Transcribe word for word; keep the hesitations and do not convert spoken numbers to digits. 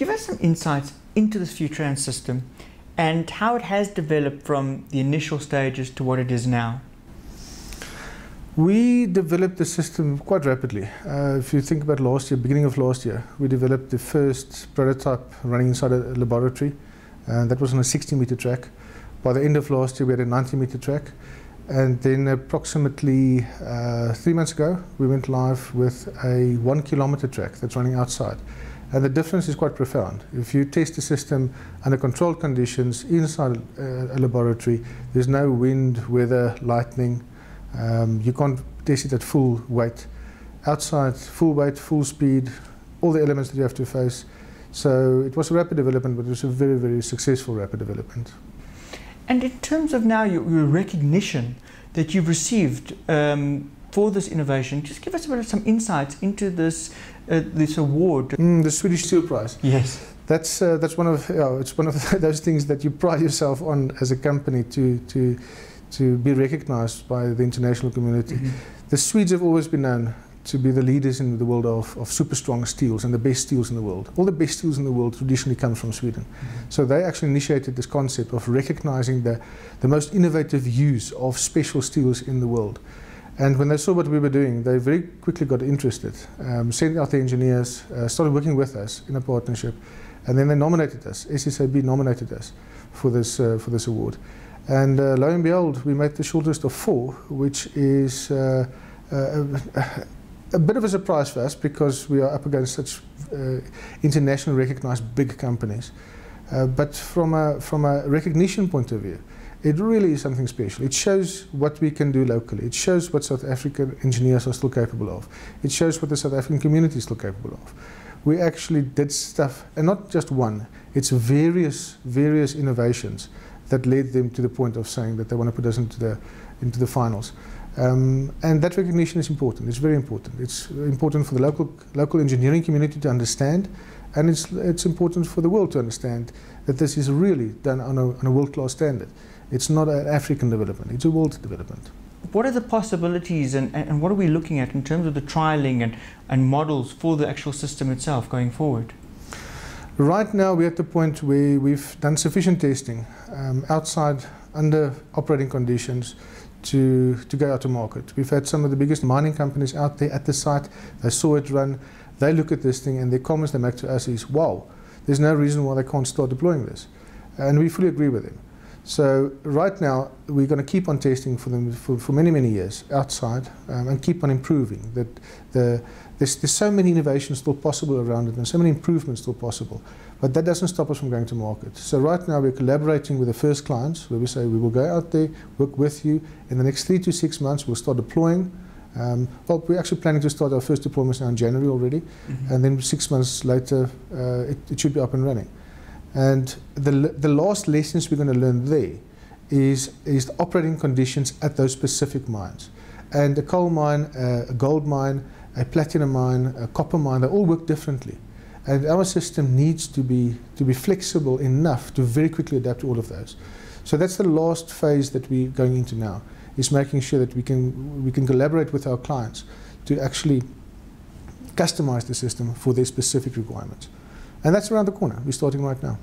Give us some insights into this Futran system and how it has developed from the initial stages to what it is now. We developed the system quite rapidly. Uh, if you think about last year, beginning of last year, we developed the first prototype running inside a laboratory, and that was on a sixty meter track. By the end of last year, we had a ninety meter track, and then approximately uh, three months ago, we went live with a one kilometer track that's running outside. And the difference is quite profound. If you test the system under controlled conditions inside a, a laboratory, there's no wind, weather, lightning. Um, you can't test it at full weight. Outside, full weight, full speed, all the elements that you have to face. So it was a rapid development, but it was a very, very successful rapid development. And in terms of now your, your recognition that you've received um, for this innovation, just give us a bit of some insights into this uh, this award. Mm, the Swedish Steel Prize. Yes, that's uh, that's one of you know, it's one of those things that you pride yourself on as a company to to to be recognized by the international community. Mm-hmm. The Swedes have always been known to be the leaders in the world of, of super strong steels and the best steels in the world. All the best steels in the world traditionally come from Sweden. Mm-hmm. So they actually initiated this concept of recognizing the, the most innovative use of special steels in the world. And when they saw what we were doing, they very quickly got interested, um, sent out their engineers, uh, started working with us in a partnership, and then they nominated us, S S A B nominated us for this, uh, for this award. And uh, lo and behold, we made the shortlist of four, which is uh, uh, a bit of a surprise for us because we are up against such uh, internationally recognized big companies. Uh, but from a, from a recognition point of view, it really is something special. It shows what we can do locally. It shows what South African engineers are still capable of. It shows what the South African community is still capable of. We actually did stuff, and not just one, it's various, various innovations that led them to the point of saying that they want to put us into the, into the finals. Um, and that recognition is important. It's very important. It's important for the local, local engineering community to understand, and it's, it's important for the world to understand that this is really done on a, on a world-class standard. It's not an African development, it's a world development. What are the possibilities and, and what are we looking at in terms of the trialing and, and models for the actual system itself going forward? Right now we're at the point where we've done sufficient testing um, outside under operating conditions to, to go out to market. We've had some of the biggest mining companies out there at the site. They saw it run, they look at this thing, and their comments they make to us is, wow, there's no reason why they can't start deploying this. And we fully agree with them. So right now we're going to keep on testing for them for, for many, many years outside um, and keep on improving. That the, there's, there's so many innovations still possible around it and so many improvements still possible, but that doesn't stop us from going to market. So right now we're collaborating with the first clients where we say we will go out there, work with you, in the next three to six months we'll start deploying. Um, well, we're actually planning to start our first deployments now in January already, mm-hmm. and then six months later uh, it, it should be up and running. And the, the last lessons we're going to learn there is, is the operating conditions at those specific mines. And a coal mine, uh, a gold mine, a platinum mine, a copper mine, they all work differently. And our system needs to be, to be flexible enough to very quickly adapt to all of those. So that's the last phase that we're going into now, is making sure that we can, we can collaborate with our clients to actually customize the system for their specific requirements. And that's around the corner. We're starting right now.